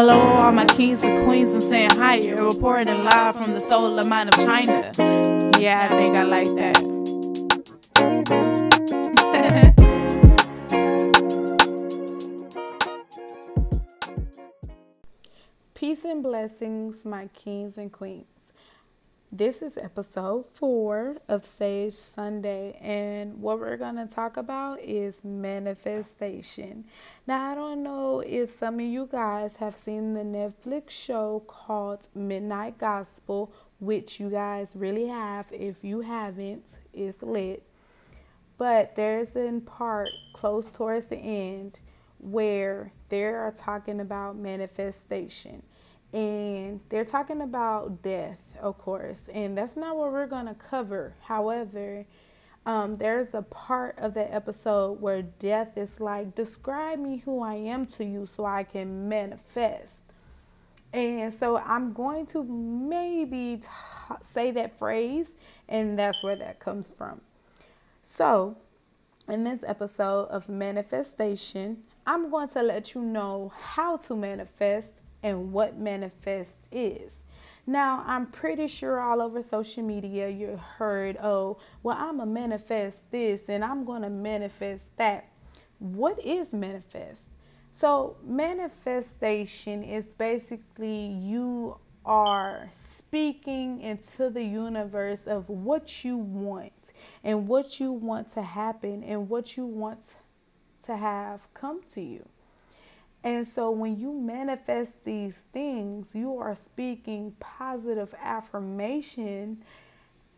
Hello, all my kings and queens, I'm saying hi. Reporting live from the solar mind of China. Yeah, I think I like that. Peace and blessings, my kings and queens. This is episode 4 of Sage Sunday, and what we're going to talk about is manifestation. Now, I don't know if some of you guys have seen the Netflix show called Midnight Gospel, which you guys really have. If you haven't, it's lit. But there's a part close towards the end where they are talking about manifestation, and they're talking about death, of course, and that's not what we're going to cover. However, there's a part of the episode where death is like, describe me who I am to you so I can manifest. And so I'm going to maybe say that phrase, and that's where that comes from. So in this episode of manifestation, I'm going to let you know how to manifest and what manifest is. Now, I'm pretty sure all over social media you heard, oh, well, I'm going to manifest this and I'm going to manifest that. What is manifest? So manifestation is basically you are speaking into the universe of what you want and what you want to happen and what you want to have come to you. And so when you manifest these things, you are speaking positive affirmation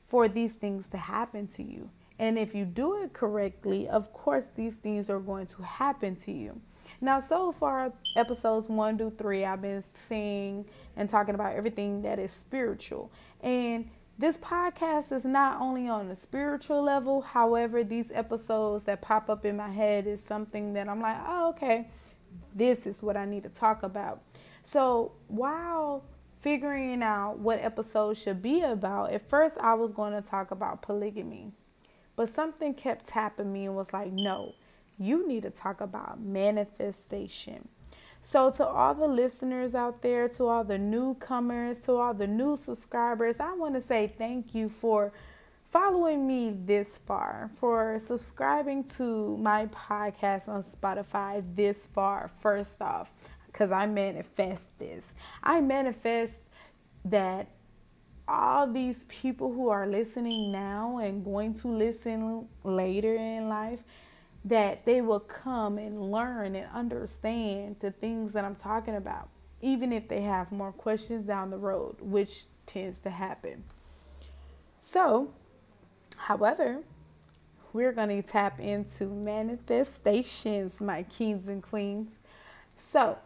for these things to happen to you. And if you do it correctly, of course, these things are going to happen to you. Now, so far, episodes 1 through 3, I've been seeing and talking about everything that is spiritual. And this podcast is not only on a spiritual level. However, these episodes that pop up in my head is something that I'm like, oh, okay, this is what I need to talk about. So while figuring out what episode should be about, at first I was going to talk about polygamy, but something kept tapping me and was like, no, you need to talk about manifestation. So to all the listeners out there, to all the newcomers, to all the new subscribers, I want to say thank you for following me this far, for subscribing to my podcast on Spotify this far, first off, because I manifest this. I manifest that all these people who are listening now and going to listen later in life, that they will come and learn and understand the things that I'm talking about, even if they have more questions down the road, which tends to happen. So, however, we're going to tap into manifestations, my kings and queens. So,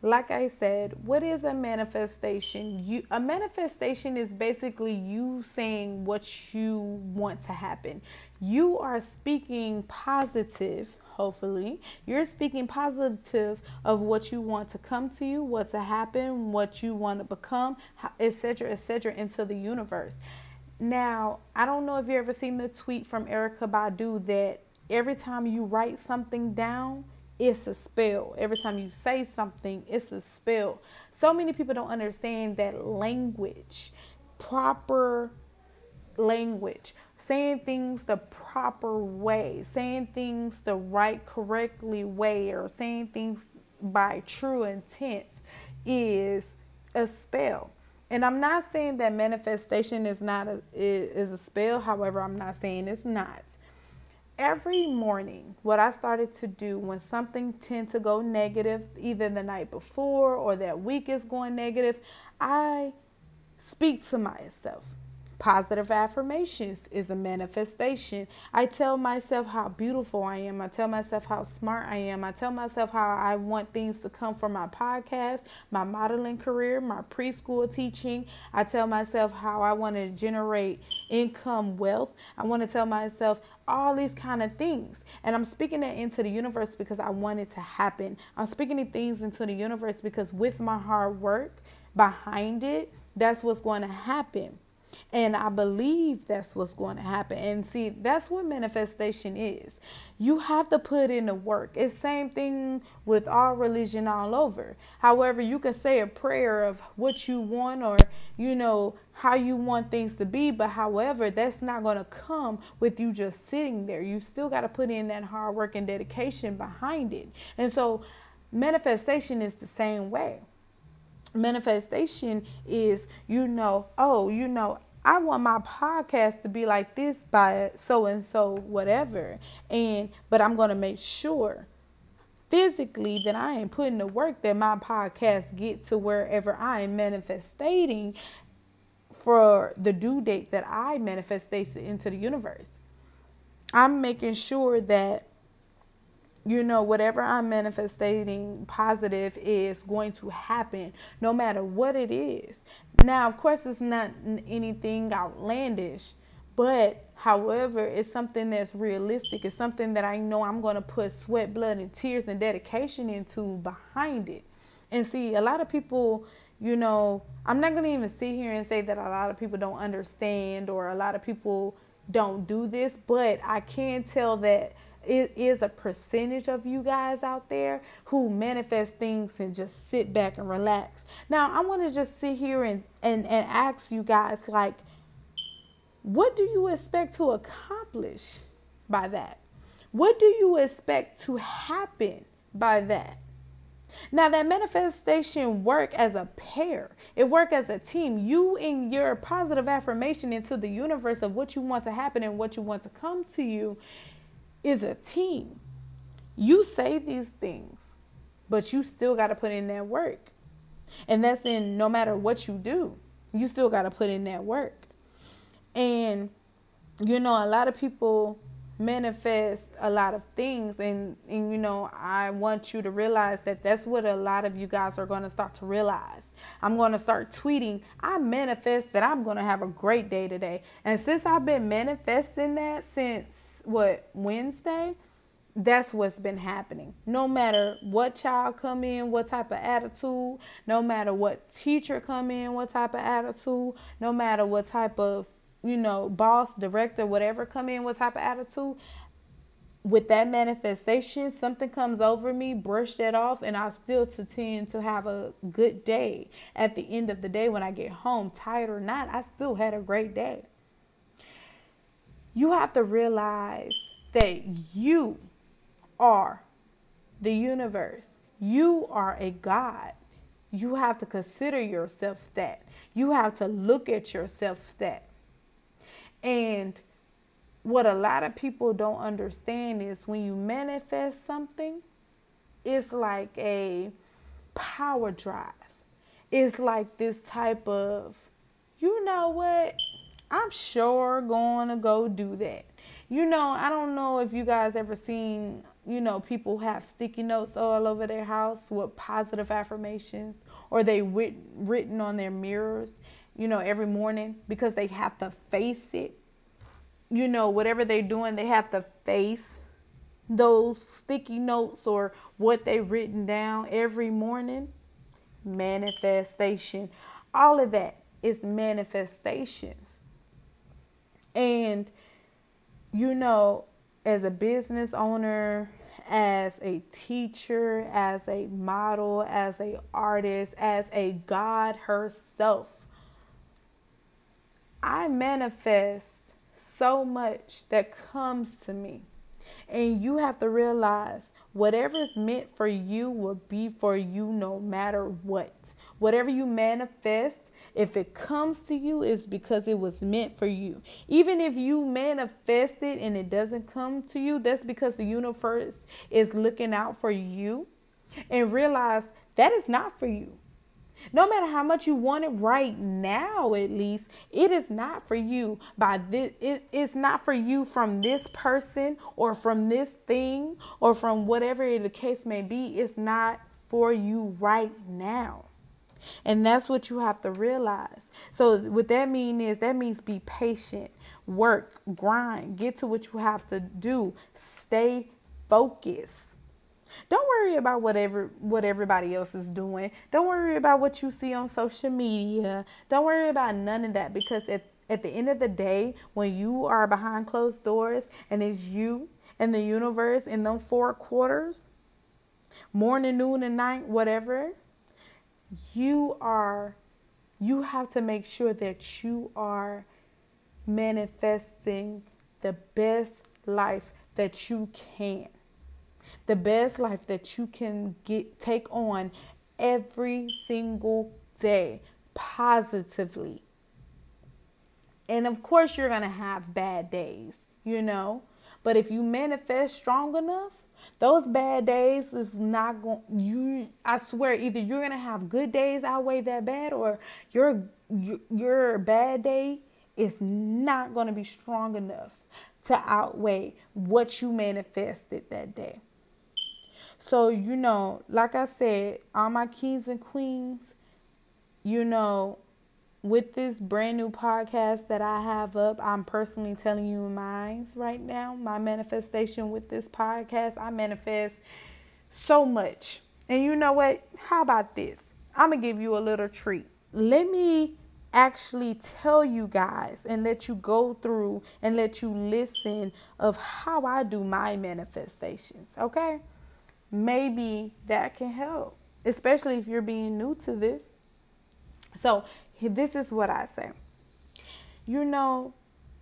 like I said, what is a manifestation? A manifestation is basically you saying what you want to happen. You are speaking positive, hopefully. You're speaking positive of what you want to come to you, what to happen, what you want to become, et cetera, into the universe. Now, I don't know if you've ever seen the tweet from Erykah Badu that every time you write something down, it's a spell. Every time you say something, it's a spell. So many people don't understand that language, proper language, saying things the proper way, saying things the right, correctly way, or saying things by true intent is a spell. And I'm not saying that manifestation is not a spell. However, I'm not saying it's not. Every morning, what I started to do when something tends to go negative, either the night before or that week is going negative, I speak to myself. Positive affirmations is a manifestation. I tell myself how beautiful I am. I tell myself how smart I am. I tell myself how I want things to come for my podcast, my modeling career, my preschool teaching. I tell myself how I want to generate income, wealth. I want to tell myself all these kind of things. And I'm speaking that into the universe because I want it to happen. I'm speaking these things into the universe because with my hard work behind it, that's what's going to happen. And I believe that's what's going to happen. And see, that's what manifestation is. You have to put in the work. It's same thing with all religion all over. However, you can say a prayer of what you want or, you know, how you want things to be. But however, that's not going to come with you just sitting there. You still got to put in that hard work and dedication behind it. And so manifestation is the same way. Manifestation is, you know, oh, you know, I want my podcast to be like this by so and so, whatever. And but I'm going to make sure physically that I am putting the work that my podcast get to wherever I am manifestating for the due date that I manifest into the universe. I'm making sure that, you know, whatever I'm manifesting positive is going to happen no matter what it is. Now, of course, it's not anything outlandish, but however, it's something that's realistic. It's something that I know I'm going to put sweat, blood, and tears and dedication into behind it. And see, a lot of people, you know, I'm not going to even sit here and say that a lot of people don't understand or a lot of people don't do this, but I can tell that it is a percentage of you guys out there who manifest things and just sit back and relax. Now, I want to just sit here and ask you guys, like, what do you expect to accomplish by that? What do you expect to happen by that? Now, that manifestation work as a pair. It work as a team. You and your positive affirmation into the universe of what you want to happen and what you want to come to you is a team. You say these things, but you still got to put in that work. And that's in no matter what you do, you still got to put in that work. And, you know, a lot of people manifest a lot of things. And you know, I want you to realize that that's what a lot of you guys are going to start to realize. I'm going to start tweeting, I manifest that I'm going to have a great day today. And since I've been manifesting that since, what, Wednesday, that's what's been happening. No matter what child come in, what type of attitude, no matter what teacher come in, what type of attitude, no matter what type of, you know, boss, director, whatever come in, what type of attitude, with that manifestation, something comes over me, brush that off, and I still tend to have a good day. At the end of the day, when I get home, tired or not, I still had a great day. You have to realize that you are the universe. You are a God. You have to consider yourself that. You have to look at yourself that. And what a lot of people don't understand is when you manifest something, it's like a power drive. It's like this type of, you know what? I'm sure going to go do that. You know, I don't know if you guys ever seen, you know, people have sticky notes all over their house with positive affirmations, or they written on their mirrors, you know, every morning because they have to face it. You know, whatever they're doing, they have to face those sticky notes or what they've written down every morning. Manifestation. All of that is manifestations. And, you know, as a business owner, as a teacher, as a model, as an artist, as a God herself, I manifest so much that comes to me. And you have to realize whatever is meant for you will be for you no matter what. Whatever you manifest, if it comes to you, it's because it was meant for you. Even if you manifest it and it doesn't come to you, that's because the universe is looking out for you and realize that is not for you. No matter how much you want it right now, at least, it is not for you by this. It's not for you from this person or from this thing or from whatever the case may be. It's not for you right now. And that's what you have to realize. So what that means is that means be patient, work, grind, get to what you have to do, stay focused. Don't worry about what everybody else is doing. Don't worry about what you see on social media. Don't worry about none of that, because at At the end of the day, when you are behind closed doors and it's you and the universe in them four quarters, morning, noon, and night, whatever, you have to make sure that you are manifesting the best life that you can. The best life that you can take on every single day positively. And of course you're going to have bad days, you know, but if you manifest strong enough, those bad days is not going you, I swear, either you're going to have good days outweigh that bad, or your bad day is not going to be strong enough to outweigh what you manifested that day. So, you know, like I said, all my kings and queens, you know, with this brand new podcast that I have up, I'm personally telling you mine right now, my manifestation with this podcast. I manifest so much. And you know what? How about this? I'm going to give you a little treat. Let me actually tell you guys and let you go through and let you listen of how I do my manifestations. Okay? Maybe that can help, especially if you're being new to this. So, this is what I say. You know,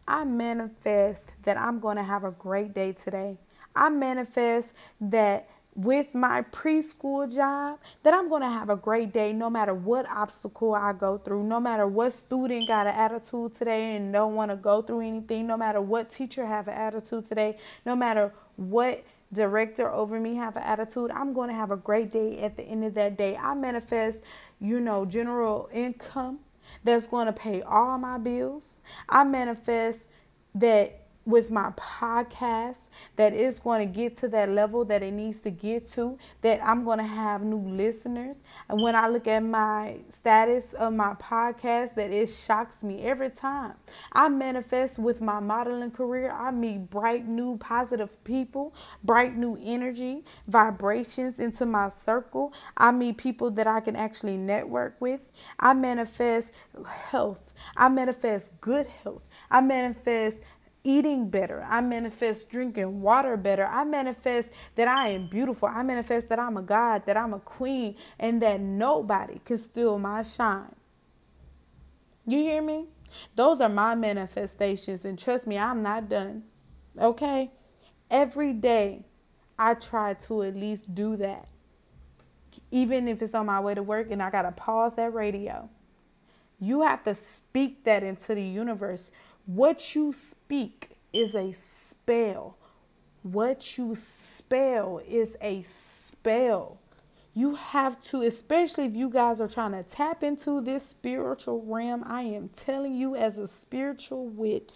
I manifest that I'm going to have a great day today. I manifest that with my preschool job, that I'm going to have a great day no matter what obstacle I go through, no matter what student got an attitude today and don't want to go through anything, no matter what teacher have an attitude today, no matter what director over me have an attitude, I'm going to have a great day at the end of that day. I manifest, you know, general income that's going to pay all my bills. I manifest that with my podcast that it's going to get to that level that it needs to get to, that I'm going to have new listeners. And when I look at my status of my podcast, that it shocks me every time. I manifest with my modeling career. I meet bright, new, positive people, bright, new energy, vibrations into my circle. I meet people that I can actually network with. I manifest health. I manifest good health. I manifest eating better. I manifest drinking water better. I manifest that I am beautiful. I manifest that I'm a god, that I'm a queen, and that nobody can steal my shine. You hear me? Those are my manifestations, and trust me, I'm not done. Okay? Every day I try to at least do that. Even if it's on my way to work and I got to pause that radio. You have to speak that into the universe. What you speak is a spell. What you spell is a spell. You have to, especially if you guys are trying to tap into this spiritual realm, I am telling you as a spiritual witch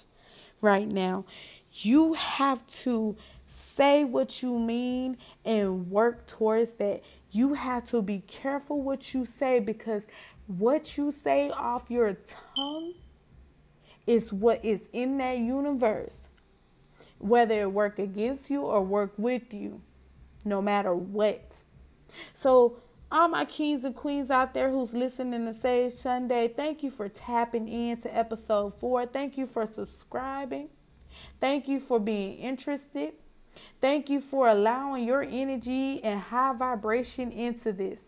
right now, you have to say what you mean and work towards that. You have to be careful what you say, because what you say off your tongue is what is in that universe, whether it work against you or work with you, no matter what. So all my kings and queens out there who's listening to Sage Sunday, thank you for tapping in to episode 4. Thank you for subscribing. Thank you for being interested. Thank you for allowing your energy and high vibration into this,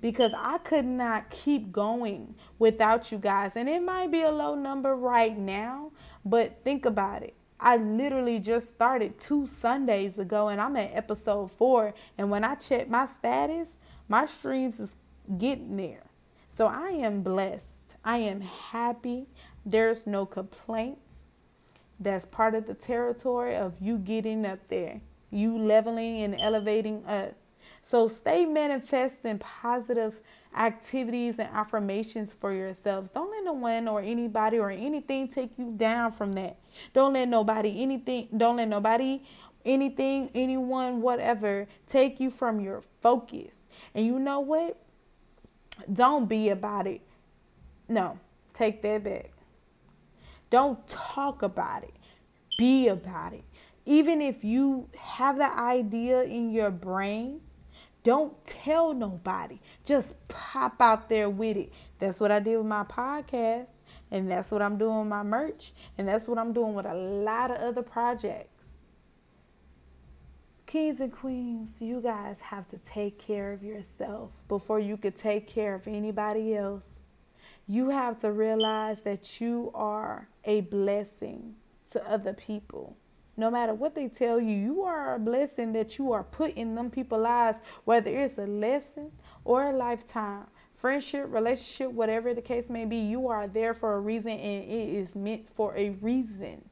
because I could not keep going without you guys. And it might be a low number right now, but think about it. I literally just started 2 Sundays ago and I'm at episode 4. And when I check my status, my streams is getting there. So I am blessed. I am happy. There's no complaints. That's part of the territory of you getting up there. You leveling and elevating up. So stay manifesting positive activities and affirmations for yourselves. Don't let no one or anybody or anything take you down from that. Don't let nobody, anything, don't let nobody, anything, anyone, whatever, take you from your focus. And you know what? Don't be about it. No, take that back. Don't talk about it. Be about it. Even if you have the idea in your brain, don't tell nobody. Just pop out there with it. That's what I did with my podcast. And that's what I'm doing with my merch. And that's what I'm doing with a lot of other projects. Kings and queens, you guys have to take care of yourself before you could take care of anybody else. You have to realize that you are a blessing to other people. No matter what they tell you, you are a blessing that you are put in them people's lives, whether it's a lesson or a lifetime, friendship, relationship, whatever the case may be. You are there for a reason, and it is meant for a reason.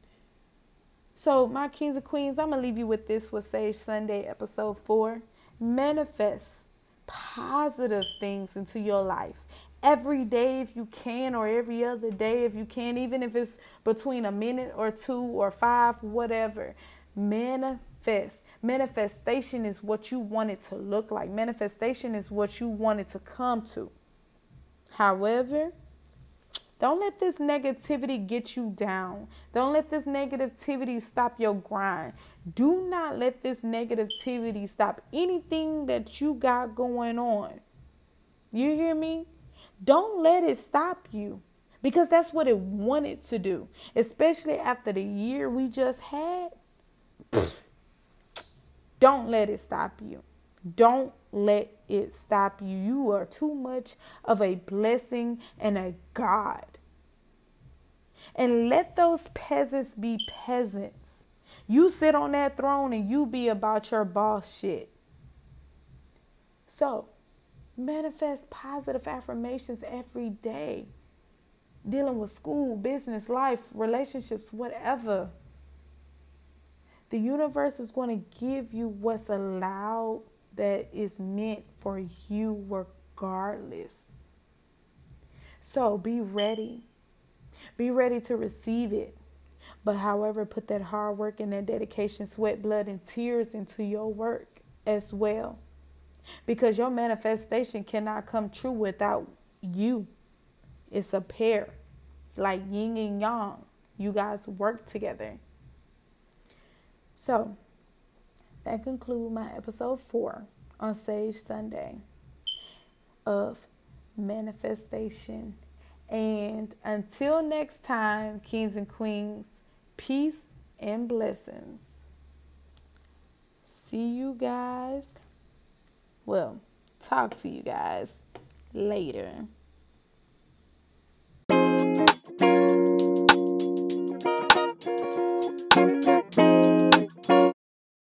So my kings and queens, I'm going to leave you with this with Sage Sunday episode 4. Manifest positive things into your life. Every day if you can, or every other day if you can, even if it's between a minute or two or five, whatever. Manifest. Manifestation is what you want it to look like. Manifestation is what you want it to come to. However, don't let this negativity get you down. Don't let this negativity stop your grind. Do not let this negativity stop anything that you got going on. You hear me? Don't let it stop you, because that's what it wanted to do, especially after the year we just had. Don't let it stop you. Don't let it stop you. You are too much of a blessing and a God. And let those peasants be peasants. You sit on that throne and you be about your boss shit. So manifest positive affirmations every day, dealing with school, business, life, relationships, whatever. The universe is going to give you what's allowed, that is meant for you, regardless. So be ready. Be ready to receive it. But however, put that hard work and that dedication, sweat, blood, and tears into your work as well. Because your manifestation cannot come true without you. It's a pair, like yin and yang. You guys work together. So that concludes my episode 4 on Sage Sunday of manifestation. And until next time, kings and queens, peace and blessings. See you guys. Well, talk to you guys later.